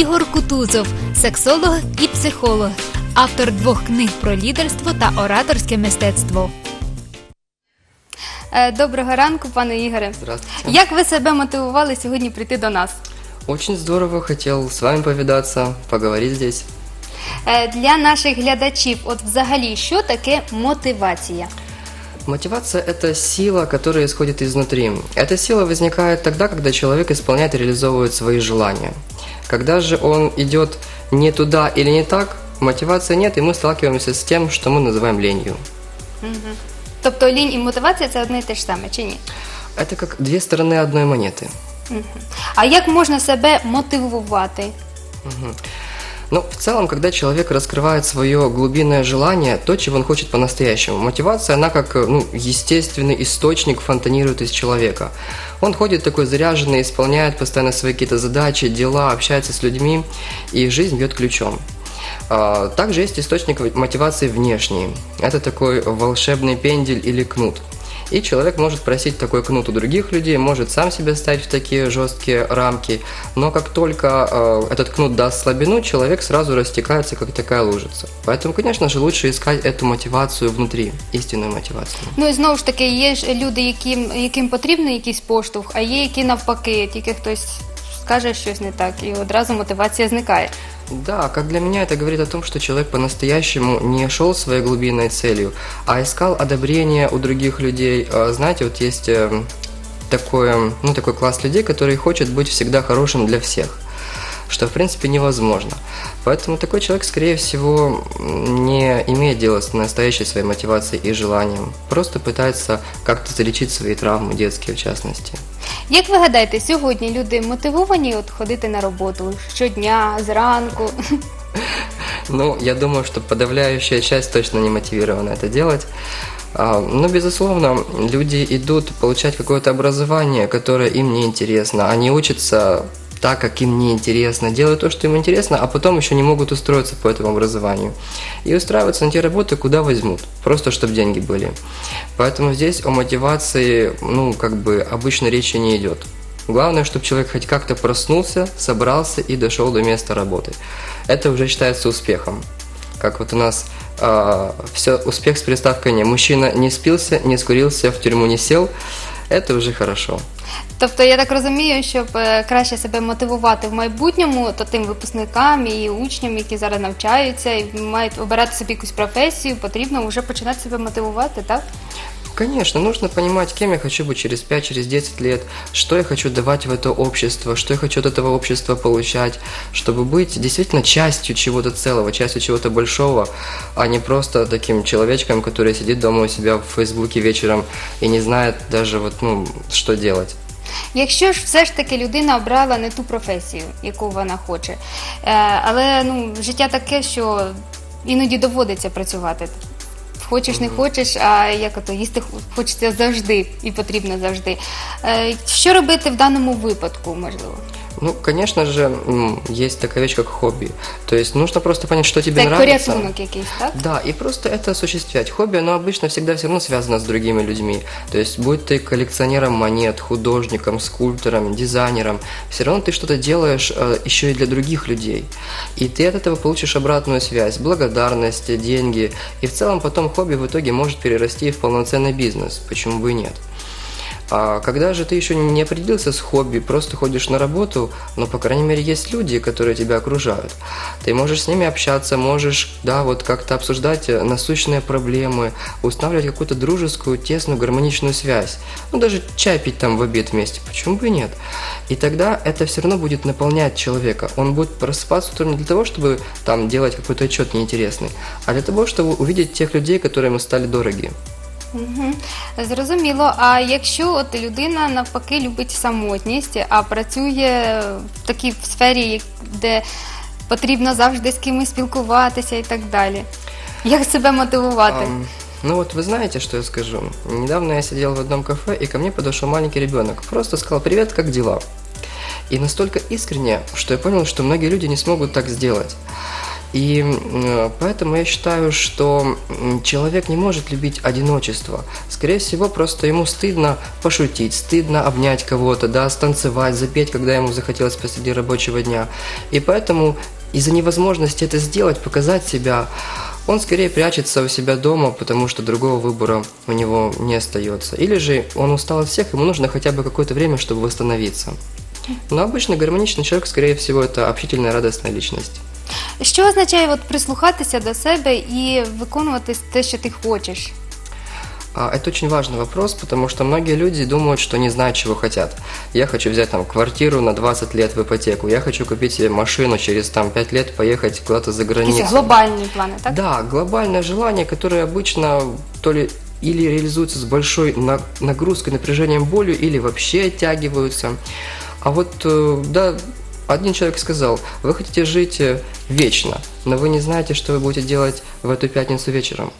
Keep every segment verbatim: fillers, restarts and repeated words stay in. Ігор Кутузов – сексолог і психолог, автор двох книг про лідерство та ораторське мистецтво. Доброго ранку, пане Игоре. Здравствуйте. Как вы себя мотивировали сегодня прийти до нас? Очень здорово, хотел с вами повидаться, поговорить здесь. Для наших глядачів, от взагалі, что такое мотивация? Мотивация – это сила, которая исходит изнутри. Эта сила возникает тогда, когда человек исполняет и реализовывает свои желания. Когда же он идет не туда или не так, мотивации нет, и мы сталкиваемся с тем, что мы называем ленью. Угу. Тобто лінь і мотивація – це одне і те ж саме, чи ні? Це як дві сторони одної монети. Угу. А як можна себе мотивувати? Угу. Ну, в целом, когда человек раскрывает свое глубинное желание, то, чего он хочет по-настоящему, мотивация, она как ну, естественный источник фонтанирует из человека. Он ходит такой заряженный, исполняет постоянно свои какие-то задачи, дела, общается с людьми, и жизнь бьет ключом. Также есть источник мотивации внешний. Это такой волшебный пендель или кнут. И человек может просить такой кнут у других людей, может сам себя ставить в такие жесткие рамки. Но как только этот кнут даст слабину, человек сразу растекается, как такая лужица. Поэтому, конечно же, лучше искать эту мотивацию внутри, истинную мотивацию. Ну и знову ж таки, є ж люди, яким, яким потрібен якийсь поштовх, а є які навпаки, тільки хтось скаже щось не так, і одразу мотивація зникає. Да, как для меня это говорит о том, что человек по-настоящему не шел своей глубинной целью, а искал одобрение у других людей. Знаете, вот есть такой, ну, такой класс людей, который хочет быть всегда хорошим для всех, что, в принципе, невозможно. Поэтому такой человек, скорее всего, не имеет дела с настоящей своей мотивацией и желанием, просто пытается как-то залечить свои травмы, детские в частности. Як ви гадаєте, сьогодні люди мотивовані от ходити на роботу щодня, зранку? Ну, я думаю, что подавляющая часть точно не мотивирована это делать. Но, безусловно, люди идут получать какое-то образование, которое им не интересно. Они учатся так, как им не интересно, делают то, что им интересно, а потом еще не могут устроиться по этому образованию. И устраиваются на те работы, куда возьмут, просто чтобы деньги были. Поэтому здесь о мотивации, ну, как бы, обычно речи не идет. Главное, чтобы человек хоть как-то проснулся, собрался и дошел до места работы. Это уже считается успехом. Как вот у нас э, все, успех с приставкой «не». Мужчина не спился, не скурился, в тюрьму не сел. Это уже хорошо. Тобто, я так розумію, щоб краще себе мотивувати в майбутньому, то тим випускникам і учням, які зараз навчаються, і мають обирати собі якусь професію, потрібно вже починати себе мотивувати, так? Конечно, нужно понимать, кем я хочу быть через пять, через десять лет, что я хочу давать в это общество, что я хочу от этого общества получать, чтобы быть действительно частью чего-то целого, частью чего-то большого, а не просто таким человечком, который сидит дома у себя в Фейсбуке вечером и не знает даже вот, ну, что делать. Якщо ж все ж таки людина обрала не ту професію, яку вона хоче, але ну, життя таке, що іноді доводиться працювати. Хочеш, не хочеш, а як ото, їсти хочеться завжди і потрібно завжди. Що робити в даному випадку, можливо? Ну, конечно же, есть такая вещь, как хобби. То есть нужно просто понять, что тебе так, нравится. Так? Да, и просто это осуществлять. Хобби, оно обычно всегда все равно связано с другими людьми. То есть будь ты коллекционером монет, художником, скульптором, дизайнером, все равно ты что-то делаешь э, еще и для других людей. И ты от этого получишь обратную связь, благодарность, деньги. И в целом потом хобби в итоге может перерасти в полноценный бизнес. Почему бы и нет? А когда же ты еще не определился с хобби, просто ходишь на работу, но, по крайней мере, есть люди, которые тебя окружают. Ты можешь с ними общаться, можешь, да, вот как-то обсуждать насущные проблемы, устанавливать какую-то дружескую, тесную, гармоничную связь. Ну, даже чай пить там в обед вместе, почему бы и нет? И тогда это все равно будет наполнять человека. Он будет просыпаться утром не для того, чтобы там делать какой-то отчет неинтересный, а для того, чтобы увидеть тех людей, которые ему стали дороги. Угу. Зрозуміло. А якщо от людина навпаки любить самотність, а працює в такій сфері, де потрібно завжди з кимось спілкуватися і так далі, як себе мотивувати? Um... Ну вот вы знаете, что я скажу? Недавно я сидел в одном кафе, и ко мне подошел маленький ребенок. Просто сказал: «Привет, как дела?» И настолько искренне, что я понял, что многие люди не смогут так сделать. И поэтому я считаю, что человек не может любить одиночество. Скорее всего, просто ему стыдно пошутить, стыдно обнять кого-то, да, станцевать, запеть, когда ему захотелось посреди рабочего дня. И поэтому из-за невозможности это сделать, показать себя, он скорее прячется у себя дома, потому что другого выбора у него не остается. Или же он устал от всех, ему нужно хотя бы какое-то время, чтобы восстановиться. Но обычно гармоничный человек, скорее всего, это общительная, радостная личность. Що означає от прислухатися до себе і виконувати те, що ти хочеш? Это очень важный вопрос, потому что многие люди думают, что не знают, чего хотят. Я хочу взять там квартиру на двадцать лет в ипотеку, я хочу купить себе машину, через там пять лет поехать куда-то за границу. Это глобальные планы, так? Да, глобальное желание, которое обычно то ли или реализуется с большой нагрузкой, напряжением, болью, или вообще оттягиваются. А вот, да, один человек сказал: вы хотите жить вечно, но вы не знаете, что вы будете делать в эту пятницу вечером.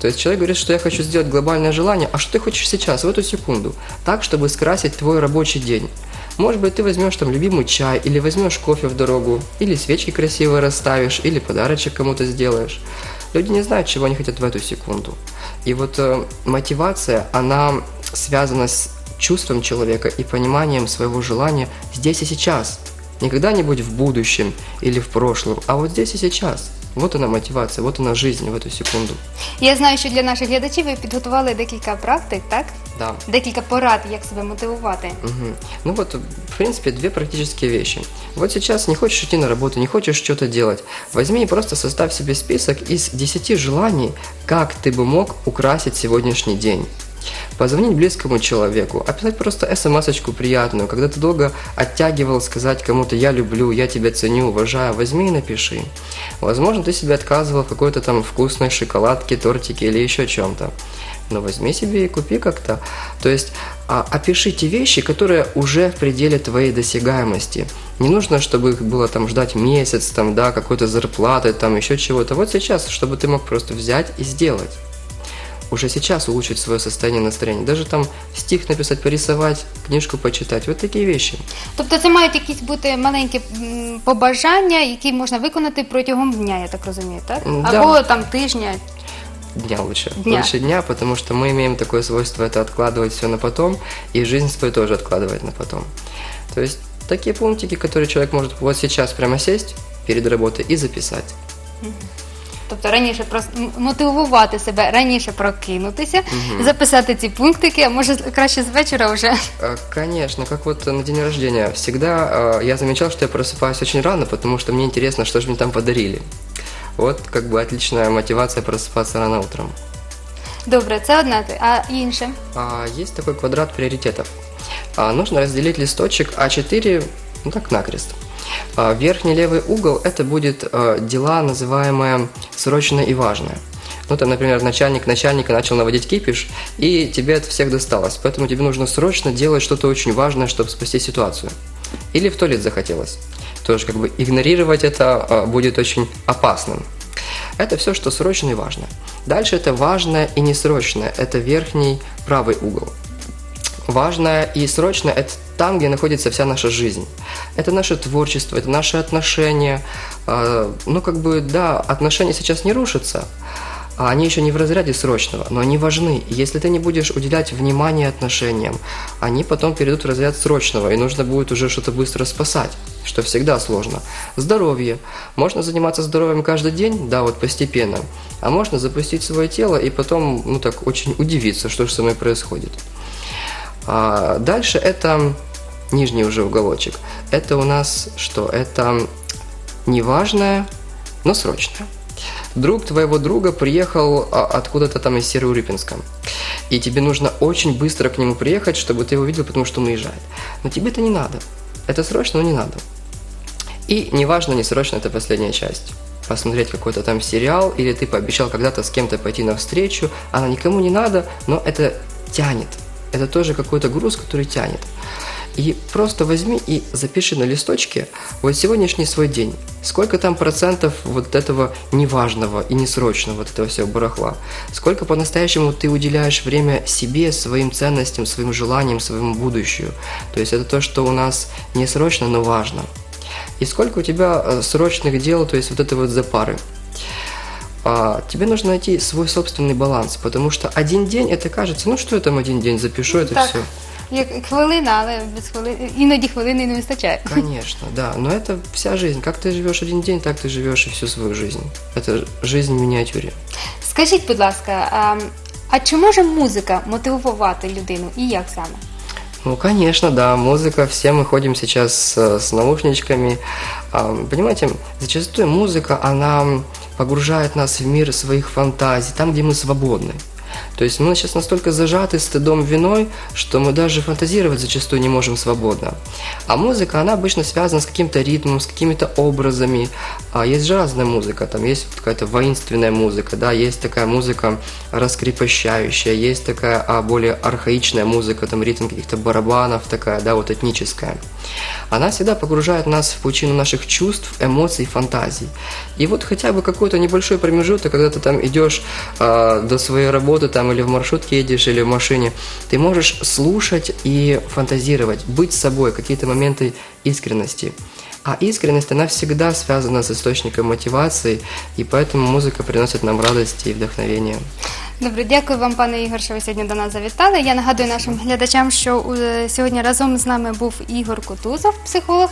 То есть человек говорит, что я хочу сделать глобальное желание, а что ты хочешь сейчас, в эту секунду, так, чтобы скрасить твой рабочий день. Может быть, ты возьмешь там любимый чай, или возьмешь кофе в дорогу, или свечки красивые расставишь, или подарочек кому-то сделаешь. Люди не знают, чего они хотят в эту секунду. И вот э, мотивация, она связана с чувством человека и пониманием своего желания здесь и сейчас. Не когда-нибудь в будущем или в прошлом, а вот здесь и сейчас. Вот она мотивация, вот она жизнь в эту секунду. Я знаю, що для наших глядачів ви підготували декілька практик, так? Да. Декілька порад, як себе мотивувати. Угу. Ну вот, в принципе, две практические вещи. Вот сейчас не хочешь идти на работу, не хочешь что-то делать. Возьми и просто составь себе список из десяти желаний, как ты бы мог украсить сегодняшний день. Позвонить близкому человеку, описать просто смс-очку приятную, когда ты долго оттягивал сказать кому-то «я люблю», «я тебя ценю», «уважаю», возьми и напиши. Возможно, ты себе отказывал в какой-то там вкусной шоколадке, тортике или еще чем-то. Но возьми себе и купи как-то. То есть опиши те вещи, которые уже в пределе твоей досягаемости. Не нужно, чтобы их было там ждать месяц, там, да, какой-то зарплаты, там еще чего-то. Вот сейчас, чтобы ты мог просто взять и сделать. Уже сейчас улучшить свое состояние настроения. Даже там стих написать, порисовать, книжку почитать. Вот такие вещи. Тобто це мають якісь бути маленькі побажання, які можна виконати протягом дня, я так розумію, так? Да. Або там тижня. Дня лучше. Дня. Лучше дня, потому что мы имеем такое свойство это откладывать все на потом, и жизнь свою тоже откладывать на потом. То есть такие пунктики, которые человек может вот сейчас прямо сесть перед работой и записать. Угу. Тобто раніше мотивувати себе, раніше прокинутися, угу. записати ці пунктики, а може краще з вечора вже? Конечно, как вот на день рождения. Всегда я замечал, что я просыпаюсь очень рано, потому что мне интересно, что же мне там подарили. Вот как бы отличная мотивация просыпаться рано утром. Добре, це одна, а інше? Есть такой квадрат приоритетов. Нужно разделить листочек а четыре, ну так, накрест. Верхний левый угол – это будет дела, называемые срочное и важное. Ну, там, например, начальник начальника начал наводить кипиш, и тебе от всех досталось. Поэтому тебе нужно срочно делать что-то очень важное, чтобы спасти ситуацию. Или в туалет захотелось. Тоже как бы игнорировать это будет очень опасным. Это все, что срочно и важно. Дальше это важное и несрочное. Это верхний правый угол. Важное и срочное – это там, где находится вся наша жизнь. Это наше творчество, это наши отношения. Ну, как бы, да, отношения сейчас не рушатся, они еще не в разряде срочного, но они важны. Если ты не будешь уделять внимание отношениям, они потом перейдут в разряд срочного, и нужно будет уже что-то быстро спасать, что всегда сложно. Здоровье. Можно заниматься здоровьем каждый день, да, вот постепенно, а можно запустить свое тело и потом, ну, так, очень удивиться, что же со мной происходит. А дальше это нижний уже уголочек. Это у нас что? Это неважное, но срочное. Друг твоего друга приехал откуда-то там из Северо-Урюпинска. И тебе нужно очень быстро к нему приехать, чтобы ты его видел, потому что он уезжает. Но тебе это не надо. Это срочно, но не надо. И неважно, не срочно, это последняя часть. Посмотреть какой-то там сериал, или ты пообещал когда-то с кем-то пойти навстречу. Она никому не надо, но это тянет. Это тоже какой-то груз, который тянет. И просто возьми и запиши на листочке вот сегодняшний свой день. Сколько там процентов вот этого неважного и несрочного, вот этого всего барахла. Сколько по-настоящему ты уделяешь время себе, своим ценностям, своим желаниям, своему будущему. То есть это то, что у нас несрочно, но важно. и сколько у тебя срочных дел, то есть вот это вот за пары. Тебе нужно найти свой собственный баланс, потому что один день, это кажется, ну что я там один день запишу, это так, все. Як хвилина, але без хвилини, іноді хвилини не вистачає. Конечно, да, но это вся жизнь. Как ты живешь один день, так ты живешь и всю свою жизнь. Это жизнь в миниатюре. Скажіть, будь ласка, а, а чи може музика мотивувати людину і як саме? Ну, конечно, да, музыка, все мы ходим сейчас с наушничками. Понимаете, зачастую музыка, она погружает нас в мир своих фантазий, там, где мы свободны. То есть мы сейчас настолько зажаты стыдом, виной, что мы даже фантазировать зачастую не можем свободно. А музыка, она обычно связана с каким-то ритмом, с какими-то образами. А есть же разная музыка, там есть какая-то воинственная музыка, да, есть такая музыка раскрепощающая, есть такая а, более архаичная музыка, там ритм каких-то барабанов, такая, да, вот этническая. Она всегда погружает нас в пучину наших чувств, эмоций, фантазий. И вот хотя бы какой-то небольшой промежуток, когда ты там идешь э, до своей работы, там, или в маршрутке едешь, или в машине, ты можешь слушать и фантазировать, быть собой, какие-то моменты искренности. А искренность, она всегда связана с источником мотивации, и поэтому музыка приносит нам радость и вдохновение. Добре, дякую вам, пане Ігор, що ви сьогодні до нас завітали. Я нагадую нашим глядачам, що сьогодні разом з нами був Ігор Кутузов, психолог.